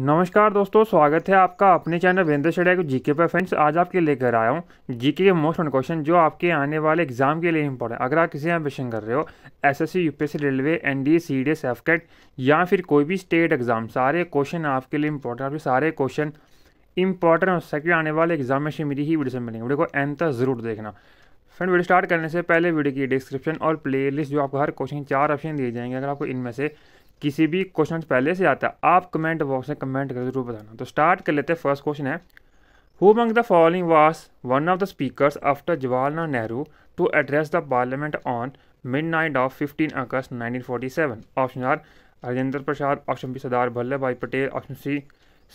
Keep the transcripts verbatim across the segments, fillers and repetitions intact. नमस्कार दोस्तों, स्वागत है आपका अपने चैनल वेंद्र शर्मा के जीके पर। फ्रेंड्स, आज आपके लेकर आया हूँ जीके के मोस्ट वन क्वेश्चन जो आपके आने वाले एग्जाम के लिए इंपॉर्टेंट। अगर आप किसी एम्बिशन कर रहे हो, SSC, UPSC, railway, NDA, CDS, AFCAT या फिर कोई भी स्टेट एग्जाम, सारे क्वेश्चन आपके लिए इंपॉर्टेंट। आपके सारे क्वेश्चन इंपॉर्टेंट हो सकते आने वाले एग्जाम में। मेरी ही वीडियो से मिलेंगे, वीडियो को एंड तक जरूर देखना। फ्रेंड, वीडियो स्टार्ट करने से पहले वीडियो की डिस्क्रिप्शन और प्लेलिस्ट जो आपको हर क्वेश्चन चार ऑप्शन दिए जाएंगे। अगर आपको इनमें से किसी भी क्वेश्चन पहले से आता है, आप कमेंट बॉक्स में कमेंट करके जरूर बताना। तो स्टार्ट कर लेते हैं। फर्स्ट क्वेश्चन है, who among the following was one of the speakers after Jawaharlal Nehru to address the parliament on midnight of fifteen August nineteen forty seven. Option A Rajendra Prasad, option B Sardar Vallabh Bhai Patel, option C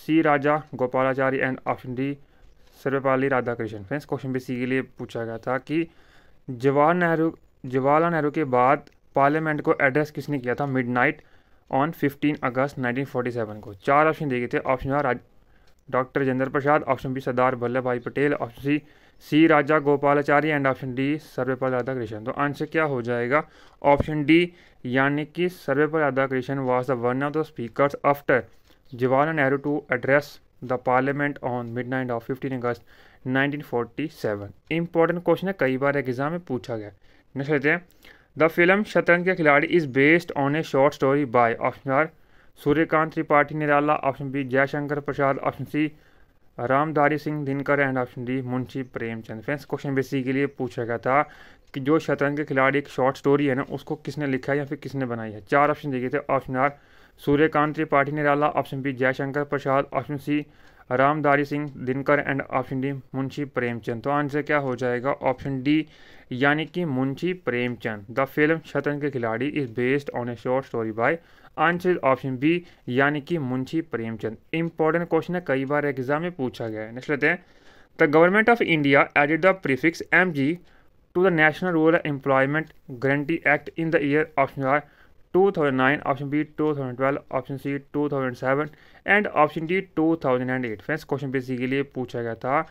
C Raja Gopalachari and option D Sarvepalli Radhakrishnan. Friends, question B C के लिए पूछा गया था कि जवाहर नेहरू जवाहरलाल नेहरू के बाद parliament को address किसने किया था midnight on fifteen August nineteen forty seven को। चार ऑप्शन दिए गए थे। Option A doctor Rajendra Prasad, option B Sardar Vallabh Bhai Patel, option C C Raja Gopalachari and option D Sarvepalli Radhakrishnan. तो आंसर क्या हो जाएगा? ऑप्शन डी, यानी कि Sarvepalli Radhakrishnan was the one of the speakers after Jawaharlal Nehru to address the parliament on midnight of fifteen August nineteen forty seven. Important question है, कई बार exam में पूछा गया। नेक्स्ट लेते हैं, द फिल्म शतरंज के Khiladi is based on a short story by. Option A Suryakant Tripathi Nirala, option B Jaishankar Prasad, option C Ramdhari Singh Dinkar and option D Munshi Premchand. Friends, question basically के लिए पूछा गया था कि जो शतरंज के खिलाड़ी एक शॉर्ट स्टोरी है ना, उसको किसने लिखा है या फिर किसने बनाई है। चार ऑप्शन दिए गए थे। Option A Suryakant Tripathi Nirala, option B Jaishankar Prasad, option C Ramdhari Singh Dinkar and option D Munshi Premchand. तो आंसर क्या हो जाएगा? ऑप्शन डी, यानी कि मुंशी प्रेमचंद। द फिल्म शतरंज के Khiladi is based on a short story by. Answer option B, यानी कि मुंशी प्रेमचंद। इंपॉर्टेंट क्वेश्चन है, कई बार एग्जाम में पूछा गया है। नेक्स्ट लेते हैं, the government of India added the prefix M G to the national rural employment guarantee act in the year. Option A two thousand nine, option B two thousand twelve, option C two thousand seven and option D two thousand eight. Friends, question basically के लिए पूछा गया था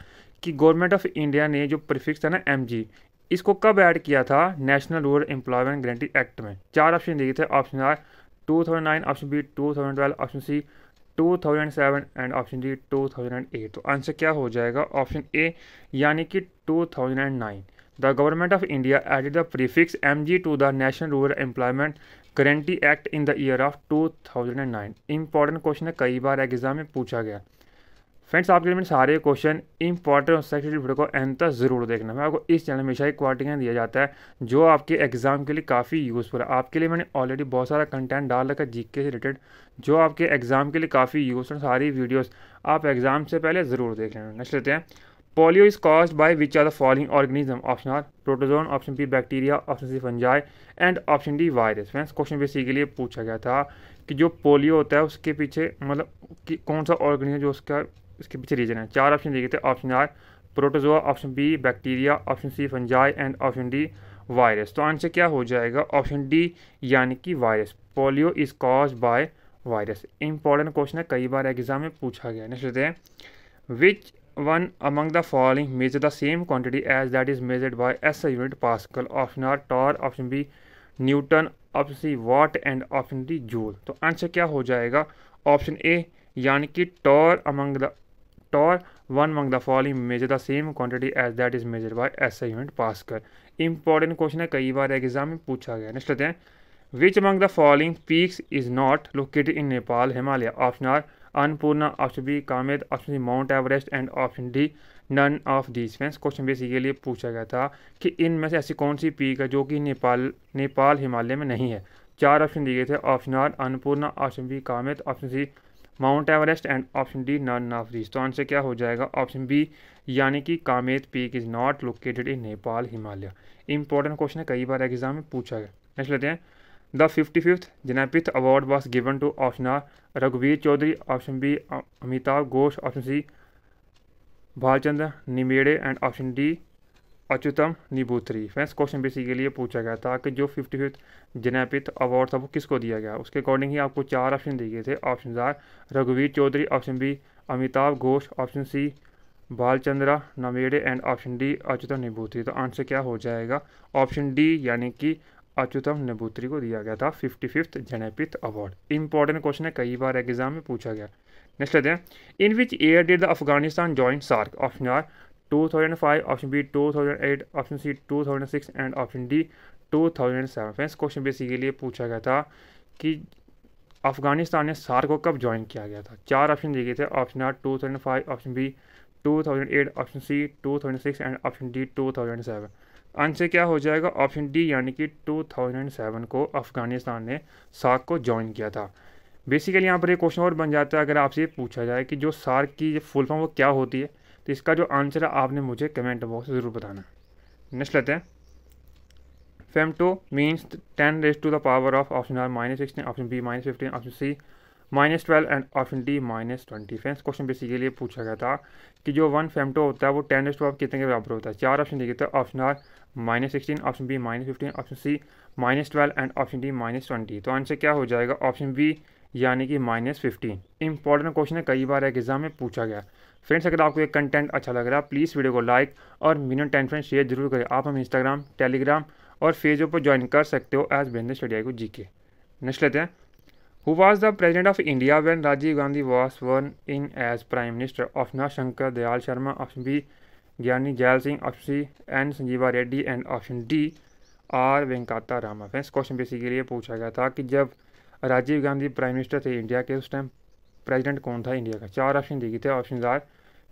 कि government of India ने जो prefix था ना एम जी, इसको कब ऐड किया था national rural employment guarantee act में। चार ऑप्शन दिए थे। Option A two thousand nine, option B two thousand twelve, option C two thousand seven and option D two thousand eight. तो आंसर क्या हो जाएगा? ऑप्शन ए, यानी कि two thousand nine. The government of India added the prefix M G to the national rural employment guarantee act in the year of two thousand nine. Important question है, कई बार exam में पूछा गया। Friends, आपके लिए मैंने सारे क्वेश्चन इंपॉर्टेंट हो सकते हैं, वीडियो को एंड तक जरूर देखना। मैं आपको इस चैनल में हमेशा एक क्वार्टिंग दिया जाता है जो आपके एग्जाम के लिए काफ़ी यूजफुल है। आपके लिए मैंने ऑलरेडी बहुत सारा कंटेंट डाल रखा है जीके से रिलेटेड, जो आपके एग्जाम के लिए काफ़ी यूजफुल। सारी वीडियोस आप एग्जाम से पहले ज़रूर देख लेना। नेक्स्ट लेते हैं, polio is caused by which are the following organism. Option A protozoan, option B bacteria, option C fungi and option D virus. Friends, question basically पूछा गया था कि जो पोलियो होता है उसके पीछे मतलब कि कौन सा ऑर्गेनिज्म जो उसका इसके पीछे रीजन है। चार ऑप्शन दिए गए थे। Option A protozoa, option B bacteria, option C fungi and option D virus. तो आंसर क्या हो जाएगा? ऑप्शन डी, यानी कि virus. Polio is caused by virus. Important question है, कई बार एग्जाम में पूछा गया। नेक्स्ट लेते हैं, which one among the following measure the same quantity as that is measured by S I unit pascal. Option A torr, option B newton, option C watt and option D joule. तो answer क्या हो जाएगा? Option A, यानी कि torr among the torr one among the following measure the same quantity as that is measured by S I unit pascal. Important question है, कई बार exam में पूछा गया। नेक्स्ट लेते हैं, which among the following peaks is not located in Nepal Himalaya. Option A Annapurna, option B Kamet, option C Mount Everest and option D none of these. Friends, question basically के लिए पूछा गया था कि इनमें से ऐसी कौन सी पीक है जो कि नेपाल नेपाल हिमालय में नहीं है। चार ऑप्शन दिए गए थे। Option A Annapurna, option B Kamet, option C Mount Everest and option D none of these. तो आंसर क्या हो जाएगा? ऑप्शन बी, यानी कि Kamet peak is not located in Nepal Himalaya. Important question है, कई बार एग्जाम में पूछा गया। नेक्स्ट लेते हैं, the fifty fifth Jnanpith award was given to. Option A रघुवीर Chaudhary, option B Amitabh Ghosh, option C Bhalchandra Nemade and option D Achyuthan Namboodiri. Friends, question basically के लिए पूछा गया था कि जो फिफ्टी फिफ्थ जनपथ अवार्ड था वो किसको दिया गया। उसके अकॉर्डिंग ही आपको चार ऑप्शन दिए गए थे। ऑप्शन आर रघुवीर Chaudhary, option B Amitabh Ghosh, option C Bhalchandra Nemade and option D Achyuthan Namboodiri. तो आंसर क्या हो जाएगा? ऑप्शन डी, यानी कि अच्युतन नंबूदिरी को दिया गया था fifty fifth Jnanpith award. Important question है, कई बार एग्जाम में पूछा गया। नेक्स्ट लेते हैं, in which year did the Afghanistan join SAARC? Option A two thousand five, option B two thousand eight, option C two thousand six and option D two thousand seven. Friends question basically पूछा गया था कि अफगानिस्तान ने SAARC को कब join किया गया था। चार ऑप्शन दिए गए थे, option A two thousand five, option B two thousand eight, option C two thousand six and option D two thousand seven. Answer क्या हो जाएगा? ऑप्शन डी यानी कि टू थाउजेंड सेवन को अफगानिस्तान ने सार्क को ज्वाइन किया था। बेसिकली यहाँ पर एक क्वेश्चन और बन जाता है, अगर आपसे पूछा जाए कि जो सार्क की फुल फॉर्म वो क्या होती है, तो इसका जो आंसर है आपने मुझे कमेंट बॉक्स में ज़रूर बताना। नेक्स्ट लेते हैं, femto means ten raise to the power of, option A minus sixteen, option B minus fifteen, option C minus twelve and option D minus twenty. Friends question basically पूछा गया था कि जो वन फेमटो होता है वो ten raise to power कितने के बराबर होता है। चार ऑप्शन दिए गए थे, option A minus sixteen, option B minus fifteen, option C minus twelve and option D minus twenty. तो आंसर क्या हो जाएगा? ऑप्शन बी यानी कि माइनस फिफ्टीन। इंपॉर्टेंट क्वेश्चन है, कई बार एक एग्जाम में पूछा गया। फ्रेंड्स अगर आपको ये कंटेंट अच्छा लग रहा है प्लीज़ वीडियो को लाइक और मिनिमम टेन फ्रेंड्स शेयर जरूर करें। आप हम इंस्टाग्राम, टेलीग्राम और फेसबुक पर ज्वाइन कर सकते हो एज बिजनेस स्टडी आई को जी के। नेक्स्ट लेते हैं, who was the president of India when Rajiv Gandhi was won in as prime minister? Option A Shankar Dayal Sharma, option B Giani Zail Singh, option C N Sanjiva Reddy and option D R Venkata Rama. Friends question basically पूछा गया था कि जब Rajiv Gandhi prime minister थे इंडिया के, उस टाइम प्रेसिडेंट कौन था इंडिया का। चार ऑप्शन दिए गए थे, option A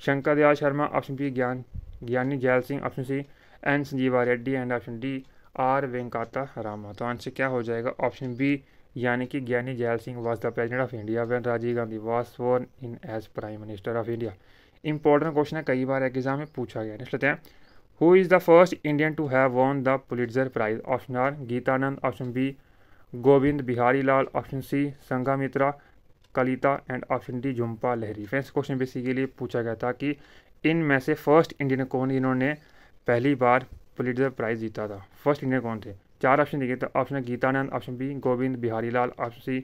Shankar Dayal Sharma, option B Gyan Giani Zail Singh, option C N Sanjiva Reddy and option D R Venkata Rama. तो आंसर क्या हो जाएगा? ऑप्शन बी यानी कि Giani Zail Singh was the president of India when Rajiv Gandhi was sworn in as prime minister of India. Important question है, कई बार एग्जाम में पूछा गया। नेक्स्ट लेते हैं, who is the first Indian to have won the Pulitzer prize? Option A Geeta Anand, option B Gobind Behari Lal, option C Sanga Mitra Kalita and option D Jhumpa Lahiri. Friends question basically पूछा गया था कि इन में से फर्स्ट इंडियन कौन जिन्होंने पहली बार पुलिट्जर प्राइज जीता था। फर्स्ट इंडियन कौन थे? चार ऑप्शन दिए थे, option A Geetanand, option B Gobind Behari Lal, option C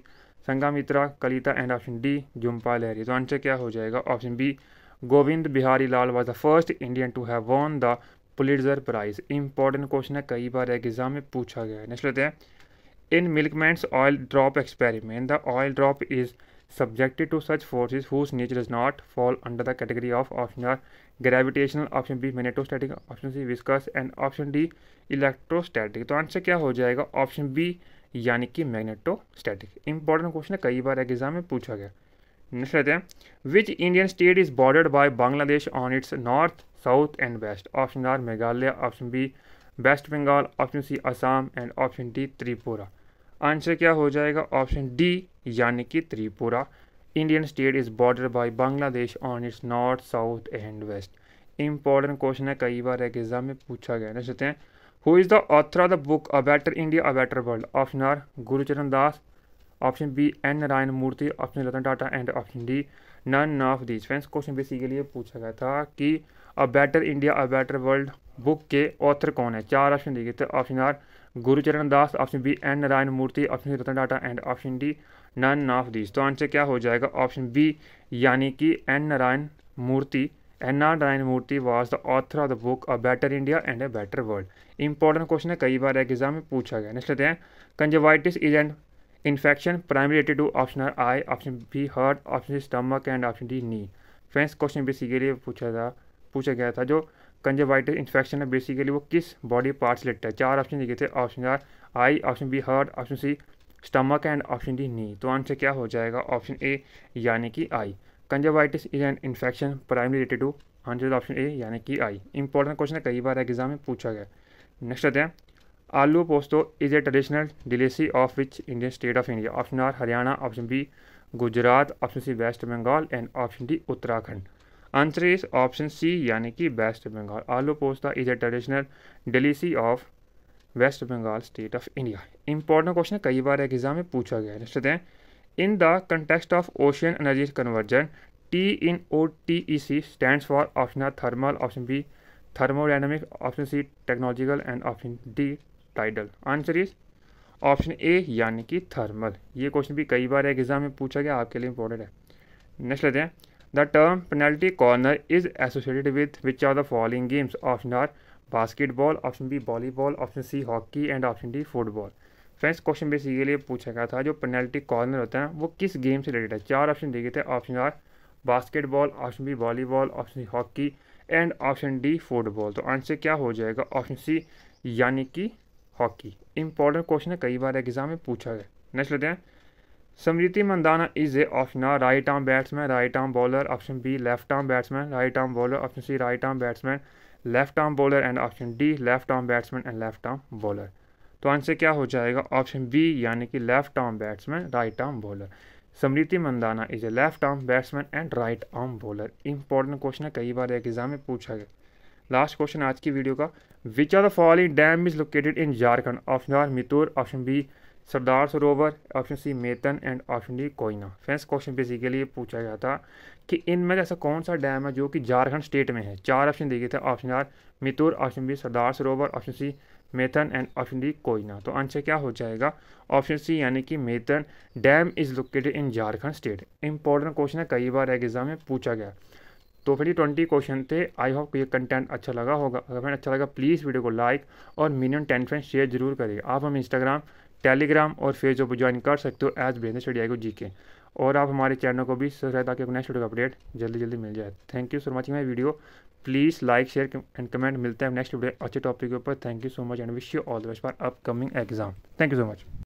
Sanga Mitra Kalita and option D Jhumpa Lahiri. तो आंसर क्या हो जाएगा? Option B Gobind Behari Lal was the first Indian to have won the Pulitzer prize. Important question है, कई बार एग्जाम में पूछा गया है। नेक्स्ट लेते हैं, in Millikan's oil drop experiment the oil drop is subjected to such forces whose nature does not fall under the category of option A gravitational, option B magnetostatic, option C viscous and option D electrostatic। तो answer क्या हो जाएगा? Option B यानी कि magnetostatic. Important question है, कई बार exam में पूछा गया। नेक्स्ट लेते हैं, which Indian state is bordered by Bangladesh on its north, south and west? Option A Meghalaya, option B West Bengal, option C Assam and option D Tripura. Answer क्या हो जाएगा? ऑप्शन डी यानी कि Tripura. Indian state is border by Bangladesh on its north, south and west. Important question है, कई बार एक exam में पूछा गया। नेक्स्ट हैं, who is the author of the book a better India a better world? Option A Gurcharan Das, option B N Narayana Murthy, option Ratan Tata and option D none of these. Friends question basically पूछा गया था कि a better India a better world book के author कौन है। चार option दिए गए थे, option A Gurcharan Das, option B N Narayana Murthy, option Ratan Tata and option D none of these. तो आंसर क्या हो जाएगा? ऑप्शन बी यानी कि N Narayana Murthy N Narayana Murthy was the author of the book a better India and a better world. Important question है, कई बार exam में पूछा गया। नेक्स्ट लेते हैं, conjunctivitis is an infection primary related to option A eye, option B heart, option C stomach and option D knee. Friends question basically पूछा था पूछा गया था जो कंजवाइटिस इन्फेक्शन है बेसिकली वो किस बॉडी पार्ट से रिलेटेड है। चार ऑप्शन दिए गए थे, option A eye, option B heart, option C stomach and option D knee. तो आंसर क्या हो जाएगा? ऑप्शन ए यानी कि eye. Conjunctivitis is an infection primary related to answer option A यानी कि आई। इंपॉर्टेंट क्वेश्चन है, कई बार एग्जाम में पूछा गया। नेक्स्ट लेते हैं, aloo posto is a traditional delicacy of which Indian state of India? Option A Haryana, option B Gujarat, option C waste Bengal and option D Uttarakhand. Answer is option C यानी कि waste Bengal. Aloo posto is a traditional delicacy of waste Bengal state of India. Important question, कई बार exam में पूछा गया। Next लेते हैं, in the context of ocean energy conversion T in O T E C stands for? Option A thermal, option B thermodynamic, option C technological and option D tidal. Answer is option A यानी कि thermal. ये question भी कई बार exam में पूछा गया, आपके लिए इंपॉर्टेंट है। नेक्स्ट लेते हैं, the term penalty corner is associated with which are the following games? Option A basketball, option B volleyball, option C hockey and option D football. Friends question basically पूछा गया था जो पेनल्टी कॉर्नर होता है ना वो किस गेम से रिलेटेड है। चार ऑप्शन दिए गए थे, option A basketball, option B volleyball, option C hockey and option D football. तो आंसर क्या हो जाएगा? ऑप्शन सी यानी कि हॉकी। इंपॉर्टेंट क्वेश्चन है, कई बार एग्जाम में पूछा है। नेक्स्ट लेते हैं, Smriti Mandhana is a option A right arm batsman, right arm bowler, option B left arm batsman, right arm bowler, option C right arm batsman, left arm bowler and option D left arm batsman and left arm bowler. तो answer क्या हो जाएगा? Option B यानी कि left arm batsman, right arm bowler. Smriti Mandhana is a left arm batsman and right arm bowler. Important question है, कई बार exam में पूछा गया। लास्ट क्वेश्चन आज की वीडियो का, which are the following dam is located in Jharkhand? Option A Mettur, option B Sardar Sarovar, option C Maithon and option D Koyna. Friends, question basically पूछा गया था कि इनमें ऐसा कौन सा डैम है जो कि झारखंड स्टेट में है। चार ऑप्शन दिए थे, option A Mettur, option B Sardar Sarovar, option C Maithon and option D Koyna. तो आंसर क्या हो जाएगा? ऑप्शन सी यानी कि Maithon dam is located in Jharkhand state. Important question है, कई बार एग्जाम में पूछा गया। तो फिर ट्वेंटी क्वेश्चन थे। आई होप ये कंटेंट अच्छा लगा होगा। अगर फ्रेंड अच्छा लगा प्लीज़ वीडियो को लाइक और मिनिमम टेन फ्रेंड शेयर जरूर करिए। आप हम इंस्टाग्राम, टेलीग्राम और फेसबुक पर ज्वाइन कर सकते हो as business study I G के, और आप हमारे चैनल को भी सब्सक्राइब ताकि नेक्स्ट वीडियो का अपडेट जल्दी जल्दी मिल जाए। Thank you so much my video, please like share and comment. मिलते हैं नेक्स्ट वीडियो अच्छे टॉपिक के ऊपर। Thank you so much and wish you all the best for upcoming exam. Thank you so much.